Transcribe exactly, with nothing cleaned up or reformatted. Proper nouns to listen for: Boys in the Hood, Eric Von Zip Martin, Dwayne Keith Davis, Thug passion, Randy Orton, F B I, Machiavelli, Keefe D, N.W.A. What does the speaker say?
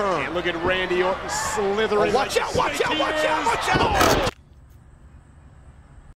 Burn. And look at Randy Orton slithering. Oh, watch, like out, watch out, watch out, watch out, watch out!